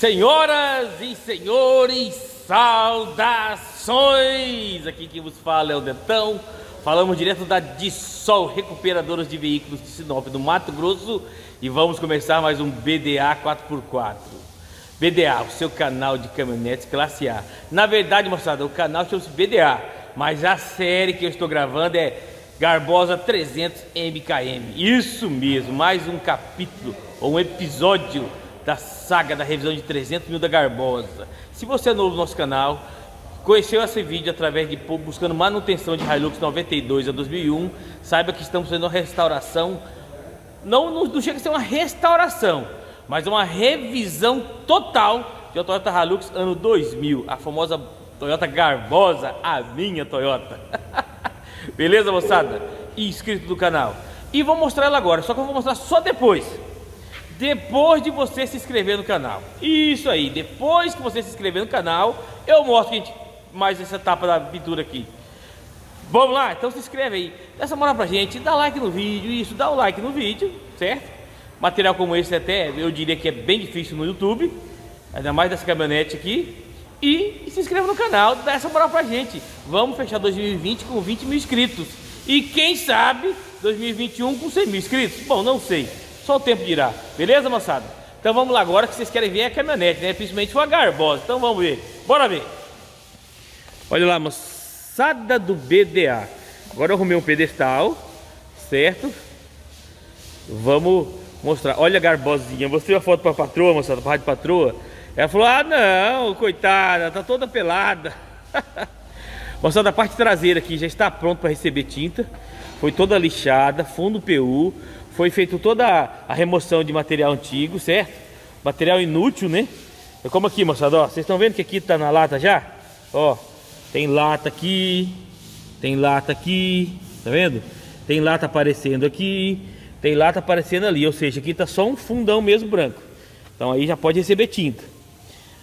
Senhoras e senhores, saudações! Aqui quem vos fala é o Dentão. Falamos direto da Dissol Recuperadoras de Veículos de Sinop, do Mato Grosso, e vamos começar mais um BDA 4x4. BDA, o seu canal de caminhonetes classe A. Na verdade, moçada, o canal chama-se BDA, mas a série que eu estou gravando é Garbosa 300 MKM. Isso mesmo, mais um capítulo ou um episódio da saga da revisão de 300 mil da Garbosa. Se você é novo no nosso canal, conheceu esse vídeo através de buscando manutenção de Hilux 92 a 2001, saiba que estamos fazendo uma restauração, não chega a ser uma restauração, mas uma revisão total de uma Toyota Hilux ano 2000, a famosa Toyota Garbosa, a minha Toyota. Beleza, moçada? Inscrito do canal. E vou mostrar ela agora, só que eu vou mostrar só depois de você se inscrever no canal. Isso aí, depois que você se inscrever no canal, eu mostro, gente, mais essa etapa da pintura aqui. Vamos lá? Então se inscreve aí, dá essa moral pra gente, dá like no vídeo, isso, dá o like no vídeo, certo? Material como esse até, eu diria que é bem difícil no YouTube, ainda mais dessa caminhonete aqui. E se inscreva no canal, dá essa moral pra gente. Vamos fechar 2020 com 20 mil inscritos. E quem sabe 2021 com 100 mil inscritos? Bom, não sei, só o tempo dirá. Beleza, moçada? Então vamos lá agora, que vocês querem ver a caminhonete, né? Principalmente uma Garbosa. Então vamos ver. Bora ver. Olha lá, moçada do BDA. Agora eu arrumei um pedestal, certo? Vamos mostrar. Olha a Garbosinha. Mostrei a foto pra patroa, moçada, pra rádio patroa. Ela falou: ah, não, coitada, tá toda pelada. Moçada, a parte traseira aqui já está pronta para receber tinta. Foi toda lixada, fundo PU. Foi feito toda a remoção de material antigo, certo? Material inútil, né? É como aqui, moçada, ó. Vocês estão vendo que aqui tá na lata já? Ó, tem lata aqui, tem lata aqui, tá vendo? Tem lata aparecendo aqui, tem lata aparecendo ali. Ou seja, aqui tá só um fundão mesmo branco. Então aí já pode receber tinta.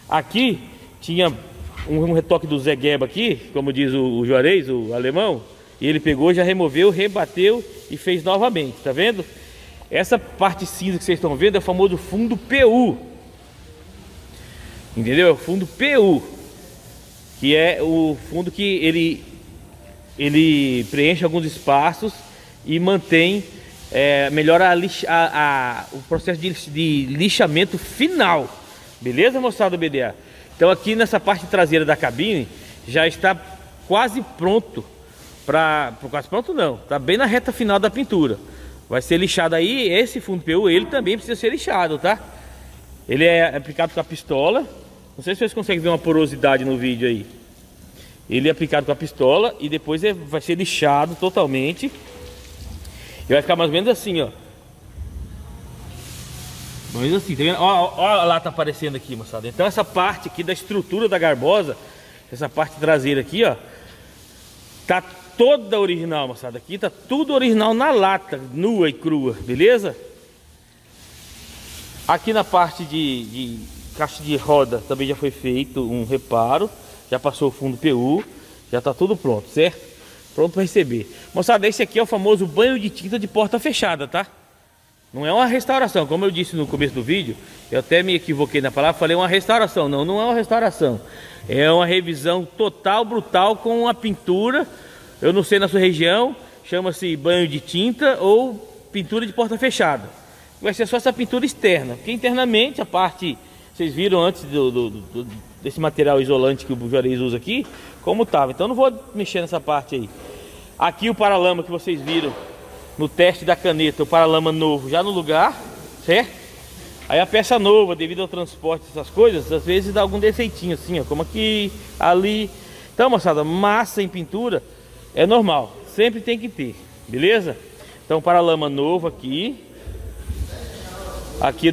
Aqui tinha um retoque do Zé Gueba aqui, como diz o Juarez, o alemão. E ele pegou, já removeu, rebateu e fez novamente, tá vendo? Essa parte cinza que vocês estão vendo é o famoso fundo PU. Entendeu? É o fundo PU, que é o fundo que ele preenche alguns espaços e mantém, melhora o processo de lixamento final. Beleza, moçada do BDA? Então aqui nessa parte traseira da cabine já está quase pronto. Quase pronto não, tá bem na reta final da pintura. Vai ser lixado aí, esse fundo PU, ele também precisa ser lixado, tá? Ele é aplicado com a pistola, não sei se vocês conseguem ver uma porosidade no vídeo aí. Ele é aplicado com a pistola e depois vai ser lixado totalmente. E vai ficar mais ou menos assim, ó. Mais ou menos assim, tá vendo? Ó, ó a lata aparecendo aqui, moçada. Então essa parte aqui da estrutura da Garbosa, essa parte traseira aqui, ó, tá toda original, moçada. Aqui tá tudo original na lata, nua e crua, beleza? Aqui na parte de caixa de roda também já foi feito um reparo, já passou o fundo PU, já tá tudo pronto, certo? Pronto para receber. Moçada, esse aqui é o famoso banho de tinta de porta fechada, tá? Não é uma restauração, como eu disse no começo do vídeo, eu até me equivoquei na palavra, falei uma restauração. Não, não é uma restauração, é uma revisão total, brutal, com a pintura. Eu não sei na sua região, chama-se banho de tinta ou pintura de porta fechada. Vai ser só essa pintura externa, porque internamente a parte, vocês viram antes desse material isolante que o Juarez usa aqui, como estava. Então não vou mexer nessa parte aí. Aqui o paralama que vocês viram no teste da caneta, o paralama novo já no lugar, certo? Aí a peça nova, devido ao transporte, essas coisas, às vezes dá algum defeitinho assim, ó, como aqui, ali. Então, moçada, massa em pintura é normal, sempre tem que ter, beleza? Então, paralama novo aqui, aqui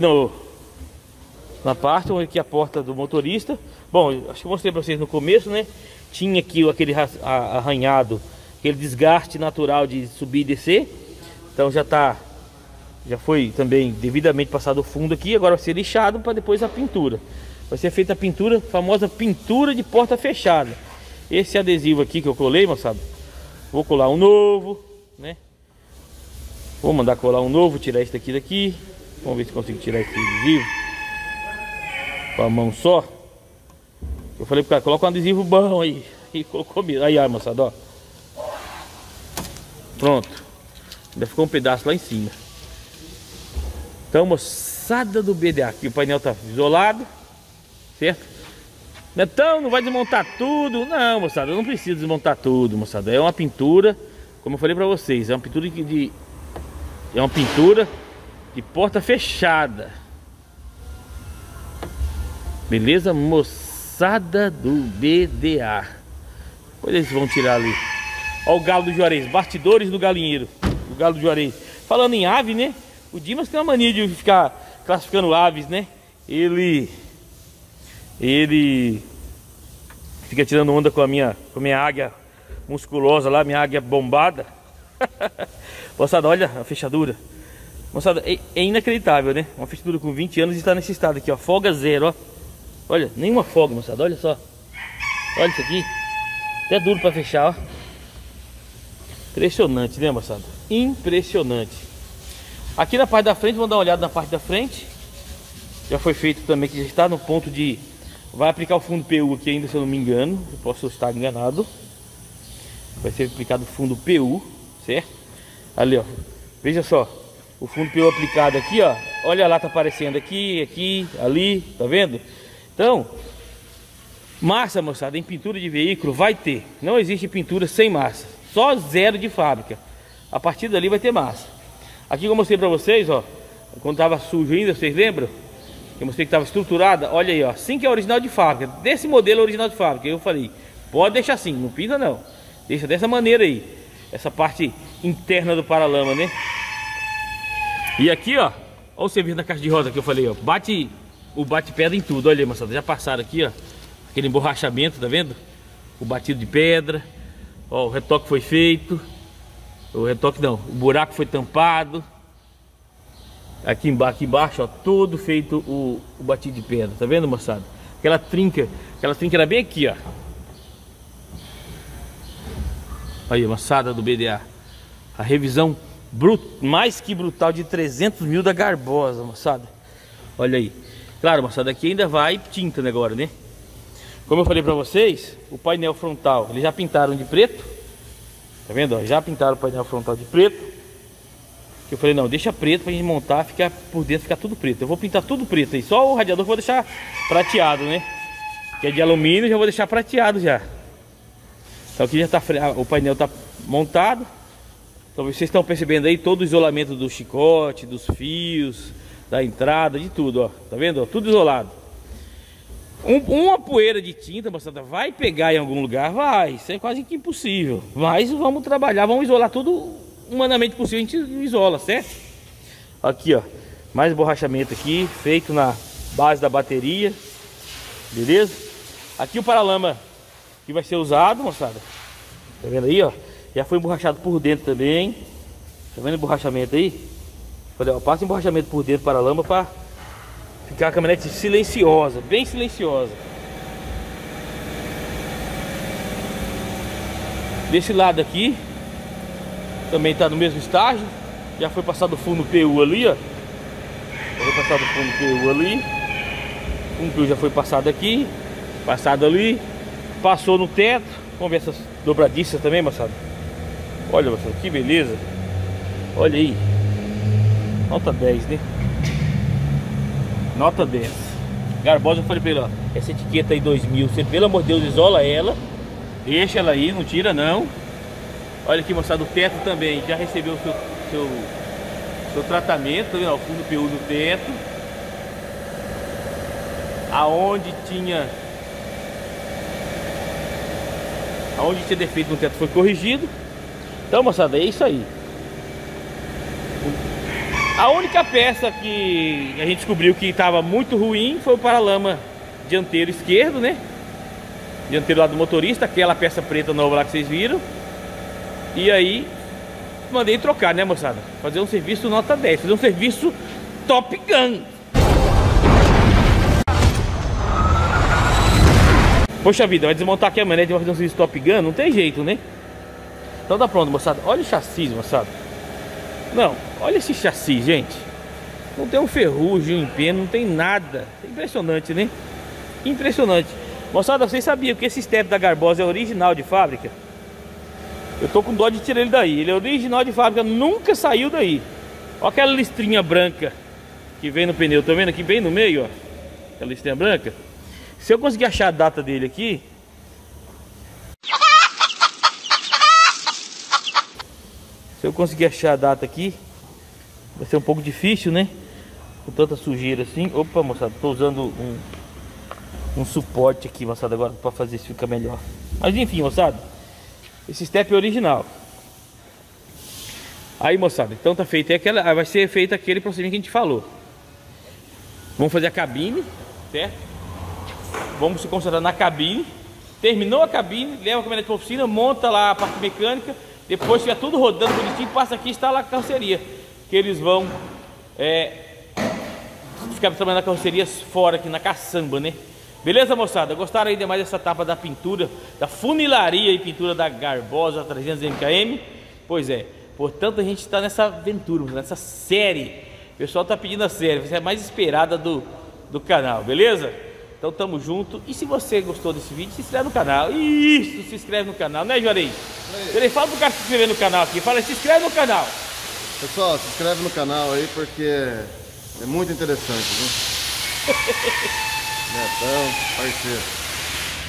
na parte onde aqui a porta do motorista. Bom, acho que eu mostrei para vocês no começo, né? Tinha aqui aquele arranhado, aquele desgaste natural de subir e descer. Então já foi também devidamente passado o fundo aqui, agora vai ser lixado para depois a pintura. Vai ser feita a pintura, a famosa pintura de porta fechada. Esse adesivo aqui que eu colei, moçada, vou colar um novo, né? Vou mandar colar um novo, tirar esse daqui. Vamos ver se consigo tirar esse adesivo. com a mão só. Eu falei pro cara, coloca um adesivo bom aí. E colocou mesmo. Aí, moçada, ó. Pronto. Ainda ficou um pedaço lá em cima. Então, moçada do BDA, aqui o painel tá isolado, certo? Netão, não vai desmontar tudo. Não, moçada, eu não preciso desmontar tudo, moçada. É uma pintura, como eu falei pra vocês, é uma pintura de... É uma pintura de porta fechada. Beleza, moçada do BDA. Depois eles vão tirar ali. Olha o galo do Juarez, bastidores do galinheiro. O galo do Juarez. Falando em ave, né? O Dimas tem uma mania de ficar classificando aves, né? Ele fica tirando onda com a minha águia musculosa lá, minha águia bombada. Moçada, olha a fechadura. Moçada, é inacreditável, né? Uma fechadura com 20 anos e está nesse estado aqui, ó. Folga zero, ó. Olha, nenhuma folga, moçada, olha só. Olha isso aqui. Até duro para fechar, ó. Impressionante, né, moçada? Impressionante. Aqui na parte da frente, vamos dar uma olhada na parte da frente. Já foi feito também, que já está no ponto de... Vai aplicar o fundo PU aqui ainda, se eu não me engano. Eu posso estar enganado. Vai ser aplicado o fundo PU, certo? Ali, ó. Veja só. O fundo PU aplicado aqui, ó. Olha lá, tá aparecendo aqui, aqui, ali. Tá vendo? Então, massa, moçada, em pintura de veículo vai ter. Não existe pintura sem massa. Só zero de fábrica. A partir dali vai ter massa. Aqui que eu mostrei pra vocês, ó. Quando tava sujo ainda, vocês lembram? Eu mostrei que estava estruturada, olha aí, ó. Assim que é original de fábrica, desse modelo original de fábrica. Eu falei, pode deixar assim, não pinta não. Deixa dessa maneira aí. Essa parte interna do paralama, né? E aqui, ó, olha o serviço da caixa de roda que eu falei, ó. Bate o bate-pedra em tudo, olha aí, moçada. Já passaram aqui, ó. Aquele emborrachamento, tá vendo? O batido de pedra. Ó, o retoque foi feito. O retoque não, o buraco foi tampado. Aqui embaixo, ó, todo feito o batido de pedra, tá vendo, moçada? Aquela trinca era bem aqui, ó. Aí, moçada do BDA, a revisão mais que brutal de 300 mil da Garbosa, moçada. Olha aí. Claro, moçada, aqui ainda vai tinta, né, agora, né? Como eu falei pra vocês, o painel frontal, eles já pintaram de preto. Tá vendo, ó? Já pintaram o painel frontal de preto. Eu falei, não, deixa preto pra gente montar, ficar por dentro, ficar tudo preto. Eu vou pintar tudo preto aí, só o radiador que eu vou deixar prateado, né? Que é de alumínio, já vou deixar prateado já. Então aqui já tá, o painel tá montado. Então vocês estão percebendo aí todo o isolamento do chicote, dos fios, da entrada, de tudo, ó. Tá vendo, ó? Tudo isolado. Uma poeira de tinta, moçada, vai pegar em algum lugar? Vai, isso é quase que impossível. Mas vamos trabalhar, vamos isolar tudo... Humanamente possível, a gente isola, certo? Aqui, ó, mais borrachamento aqui, feito na base da bateria. Beleza? Aqui o paralama que vai ser usado, moçada. Tá vendo aí, ó? Já foi emborrachado por dentro também. Tá vendo o emborrachamento aí? Falei, ó, passa emborrachamento por dentro do paralama pra ficar a caminhonete silenciosa, bem silenciosa. Desse lado aqui também está no mesmo estágio. Já foi passado o fundo PU ali, ó. Já foi passado o fundo PU ali. O fundo PU já foi passado aqui. Passado ali. Passou no teto. Vamos ver essas dobradiças também, moçada. Olha, moçada, que beleza. Olha aí. Nota 10, né? Nota 10. Garbosa, eu falei pra ele, ó. Essa etiqueta aí 2000. Você, pelo amor de Deus, isola ela. Deixa ela aí, não tira não. Olha aqui, moçada, o teto também já recebeu o seu tratamento, tá vendo? O fundo PU do teto. Aonde tinha defeito no teto foi corrigido. Então, moçada, é isso aí. A única peça que a gente descobriu que estava muito ruim foi o paralama dianteiro esquerdo, né? Dianteiro lá do motorista, aquela peça preta nova lá que vocês viram. E aí, mandei trocar, né, moçada? Fazer um serviço nota 10, fazer um serviço Top Gun. Poxa vida, vai desmontar aqui amanhã, né? Vai fazer um serviço Top Gun? Não tem jeito, né? Então tá pronto, moçada. Olha o chassi, moçada. Não, olha esse chassi, gente. Não tem um ferrugem, um empeno, não tem nada. É impressionante, né? impressionante. Moçada, vocês sabiam que esse step da Garbosa é original de fábrica? Eu tô com dó de tirar ele daí. Ele é original de fábrica, nunca saiu daí. Olha aquela listrinha branca que vem no pneu, tá vendo aqui bem no meio, ó? Aquela listrinha branca. Se eu conseguir achar a data dele aqui, se eu conseguir achar a data aqui, vai ser um pouco difícil, né? Com tanta sujeira assim. Opa, moçada, tô usando um suporte aqui, moçada, agora para fazer isso ficar melhor. Mas enfim, moçada, esse step é original. Aí, moçada, então tá feito aquela, vai ser feito aquele procedimento que a gente falou. Vamos fazer a cabine, certo? Vamos se concentrar na cabine. Terminou a cabine, leva a caminhonete para a oficina, monta lá a parte mecânica. Depois fica tudo rodando bonitinho, passa aqui e instala a carroceria, que eles vão ficar trabalhando na carroceria fora aqui na caçamba, né? Beleza, moçada? Gostaram ainda mais dessa etapa da pintura, da funilaria e pintura da Garbosa 300 MKM? Pois é, portanto a gente está nessa aventura, nessa série. O pessoal está pedindo a série, você é a mais esperada do canal, beleza? Então tamo junto. E se você gostou desse vídeo, se inscreve no canal. Isso, se inscreve no canal, né, Jorei? Jorei, fala pro cara se inscrever no canal aqui, fala, se inscreve no canal. Pessoal, se inscreve no canal aí porque é muito interessante, viu? Netão, parceiro.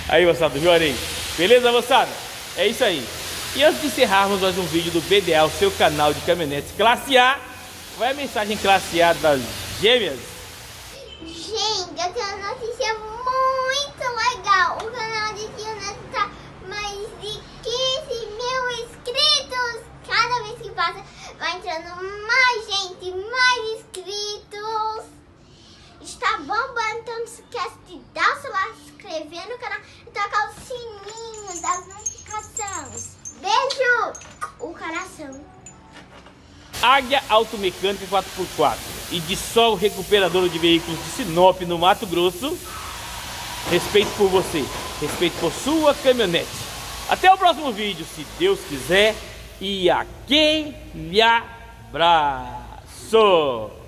Aí, moçada, Jorei. Beleza, moçada? É isso aí. E antes de encerrarmos mais um vídeo do BDA, o seu canal de caminhonetes classe A, vai a mensagem classe A das gêmeas. Gente, eu tenho uma notícia muito legal. O canal de Dimas tá mais de 15 mil inscritos. Cada vez que passa, vai entrando mais gente, mais inscritos. Está bombando, então não se esquece de dar o seu like, se inscrever no canal e tocar o sininho das notificações. Beijo! O coração. Águia Auto Mecânica 4x4 e Dissol Recuperadora de Veículos de Sinop, no Mato Grosso. Respeito por você, respeito por sua caminhonete. Até o próximo vídeo, se Deus quiser, e aquele abraço!